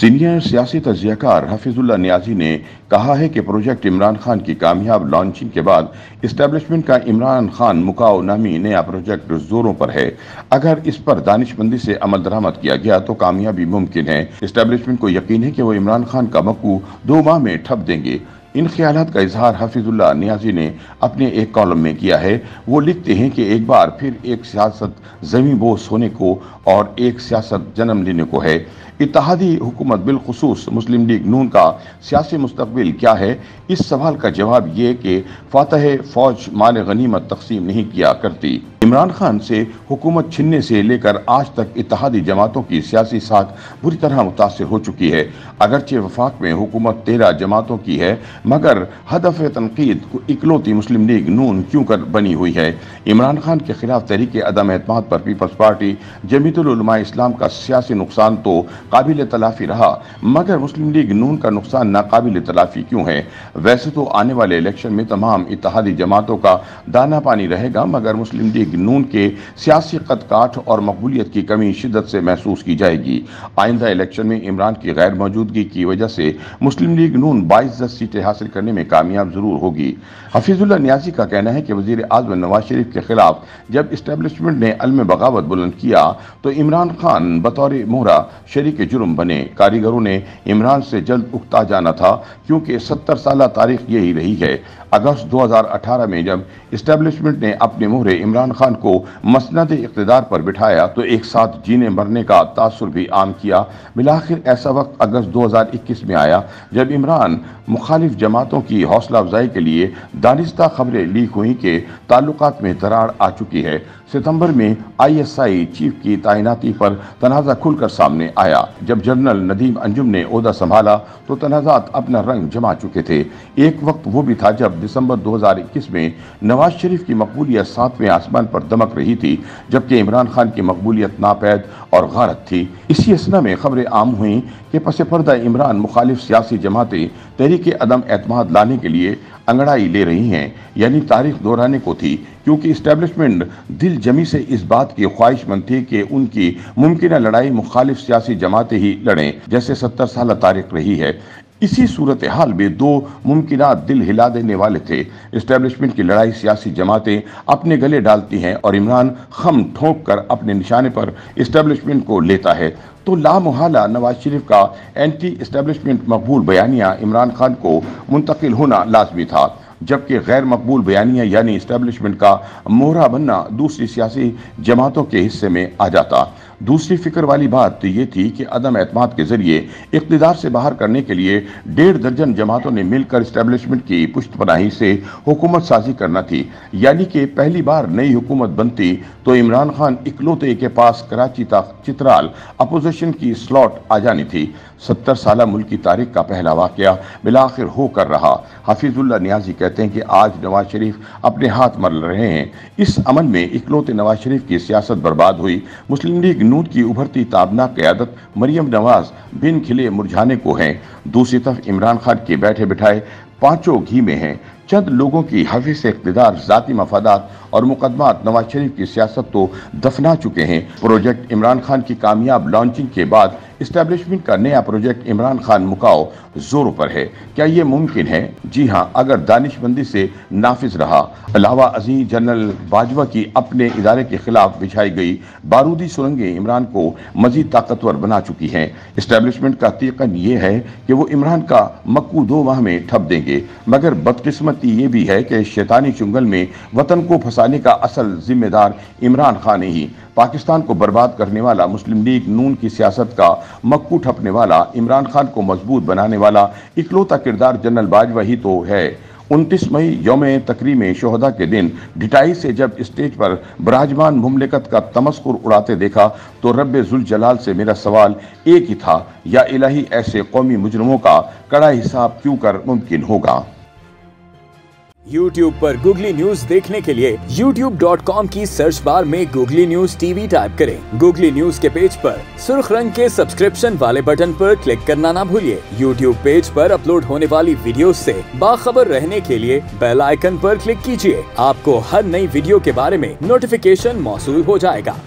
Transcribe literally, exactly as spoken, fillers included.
Senior सियासी तजज़ियाकार हफ़ीज़ुल्लाह नियाज़ी ने कहा है कि प्रोजेक्ट इमरान खान की कामयाब लॉन्चिंग के बाद इस्टेब्लिशमेंट का इमरान खान मुकाओ नामी नया प्रोजेक्ट जोरों पर है। अगर इस पर दानिशमंदी से अमल दरामद किया गया तो कामयाबी मुमकिन है। इस्टेब्लिशमेंट को यकीन है कि वो इमरान खान का मक्कू दो माह में ठप देंगे। इन ख्यालात का इजहार हफ़ीज़ुल्लाह नियाज़ी ने अपने एक कॉलम में किया है। वो लिखते हैं कि एक बार फिर एक सियासत ज़मीं बोस होने को और एक सियासत जन्म लेने को है। इत्तेहादी हुकूमत बिलखुसूस मुस्लिम लीग नून का सियासी मुस्तकबिल क्या है, इस सवाल का जवाब ये कि फातह फौज माल गनीमत तकसीम नहीं किया करती। इमरान खान से हुकूमत छीनने से लेकर आज तक इत्तेहादी जमातों की सियासी साख बुरी तरह मुतासर हो चुकी है। अगरचे वफाक में हुकूमत तेरह जमातों की है, मगर हदफ तनकीद को इकलौती मुस्लिम लीग नून क्यों कर बनी हुई है। इमरान खान के खिलाफ तहरीक अदम एतमाद पर पीपल्स पार्टी जमीयत उल उलमा इस्लाम का सियासी नुकसान तो काबिल तलाफी रहा, मगर मुस्लिम लीग नून का नुकसान नाकाबिल तलाफी क्यों है। वैसे तो आने वाले इलेक्शन में तमाम इत्तेहादी जमातों का दाना पानी रहेगा, मगर मुस्लिम लीग नून के सियासी कदकाठ और मकबूलियत की कमी शिद्दत से महसूस की जाएगी। आइंदा इलेक्शन में इमरान की गैर मौजूदगी की वजह से मुस्लिम लीग नून बाईस सीटें हासिल करने में कामयाब जरूर होगी। हफ़ीज़ुल्लाह नियाज़ी का कहना है कि वज़ीर आज़म नवाज शरीफ के खिलाफ जब इस्टेब्लिशमेंट ने अल्म बगावत बुलंद किया तो इमरान खान बतौर मोहरा शरीक जुर्म बने। कारीगरों ने इमरान से जल्द उगता जाना था, क्योंकि सत्तर साल तारीख यही रही है। अगस्त दो हज़ार अठारह में जब इस्टेब्लिशमेंट ने अपने मोहरे इमरान खान को मसनद इक़्तिदार पर बिठाया तो एक साथ जीने मरने का तासुर भी आम किया। बिलाखिर ऐसा वक्त अगस्त दो हज़ार इक्कीस में आया जब इमरान मुखालिफ जमातों की हौसला अफजाई के लिए दानिस्ता खबरें लीक हुई कि ताल्लुकात में दरार आ चुकी है। सितंबर में आई एस आई चीफ की तैनाती पर तनाज़ा खुलकर सामने आया। जब जनरल नदीम अंजुम ने ओहदा संभाला तो तनाज़ात अपना रंग जमा चुके थे। एक वक्त वो भी था जब दिसंबर दो हज़ार इक्कीस में नवाज शरीफ की मकबूलियत सातवें आसमान पर दमक रही थी, जबकि इमरान खान की मकबूलियत नापैद और गारत थी। इसी असना में खबरें आम हुई कि पस पर्दा इमरान मुखालिफ सियासी जमातें तहरीक अदम एतमाद लाने के लिए अंगड़ाई ले रही हैं, यानी तारीख दोहराने को थी, क्योंकि इस्टेब्लिशमेंट दिल जमी से इस बात की ख्वाहिशमंद थी कि उनकी मुमकिन लड़ाई मुखालिफ सियासी जमातें ही लड़ें, जैसे सत्तर साल तारीख रही है। इसी सूरत हाल में दो मुमकिन दिल हिला देने वाले थे। इस्टेब्लिशमेंट की लड़ाई सियासी जमातें अपने गले डालती हैं और इमरान खम ठोंक कर अपने निशाने पर इस्टेब्लिशमेंट को लेता है, तो लामोहाला नवाज शरीफ का एंटी इस्टेब्लिशमेंट मकबूल बयानिया इमरान खान को मुंतकिल होना लाजमी था, जबकि गैर मकबूल बयानिया यानी इस्टेब्लिशमेंट का मोहरा बनना दूसरी सियासी जमातों के हिस्से में आ जाता। दूसरी फिक्र वाली बात यह थी कि अदम एतमाद के जरिए इक़्तिदार से बाहर करने के लिए डेढ़ दर्जन जमातों ने मिलकर इस्टेब्लिशमेंट की पुश्तपनाही से हुकूमत साजी करना थी, यानी कि पहली बार नई हुकूमत बनती तो इमरान खान इकलौते के पास कराची तक चित्राल अपोजिशन की स्लॉट आ जानी थी। सत्तर साल मुल्क की तारीख का पहला वाक़या बिलाखिर होकर रहा। हफ़ीज़ुल्लाह नियाज़ी कहते हैं कि आज नवाज शरीफ अपने हाथ मल रहे हैं। इस अमल में इकलौते नवाज शरीफ की सियासत बर्बाद हुई। मुस्लिम लीग नून की उभरती ताबनाक क़यादत मरियम नवाज बिन खिले मुरझाने को हैं। दूसरी तरफ इमरान खान के बैठे बिठाए पाँचों घी में हैं। चंद लोगों की हवी से इक़्तिदार ज़ाती मफादात और मुकदमात नवाज शरीफ की सियासत तो दफना चुके हैं। प्रोजेक्ट इमरान खान की कामयाब लॉन्चिंग के बाद इस्टेब्लिशमेंट का नया प्रोजेक्ट इमरान खान मुकाओ जोरों पर है। क्या ये मुमकिन है? जी हाँ, अगर दानिशमंदी से नाफिज रहा। अलावा अजीज जनरल बाजवा की अपने इदारे के खिलाफ बिछाई गई बारूदी सुरंगें इमरान को मजीद ताकतवर बना चुकी हैं। इस्टेब्लिशमेंट का तीकन ये है कि वो इमरान का मक्कू दो माह में ठप देंगे, मगर बदकिस्मती ये भी है कि शैतानी चुंगल में वतन को फंसाने का असल जिम्मेदार इमरान खान ही। पाकिस्तान को बर्बाद करने वाला, मुस्लिम लीग नून की सियासत का मक्कू ठपने वाला, इमरान खान को मजबूत बनाने वाला इकलौता किरदार जनरल बाजवा ही तो है। उनतीस मई यौम तकरीम शोहदा के दिन डिटाई से जब स्टेज पर बराजमान मुमलिकत का तमस्कुर उड़ाते देखा तो रब्बे जुल जलाल से मेरा सवाल एक ही था, या इलाही ऐसे कौमी मुजरमों का कड़ा हिसाब क्यों कर मुमकिन होगा। YouTube पर Google News देखने के लिए यूट्यूब डॉट कॉम की सर्च बार में Google News टीवी टाइप करें। Google News के पेज पर सुर्ख रंग के सब्सक्रिप्शन वाले बटन पर क्लिक करना ना भूलिए। YouTube पेज पर अपलोड होने वाली वीडियोस से बाखबर रहने के लिए बेल आइकन पर क्लिक कीजिए। आपको हर नई वीडियो के बारे में नोटिफिकेशन मौसूल हो जाएगा।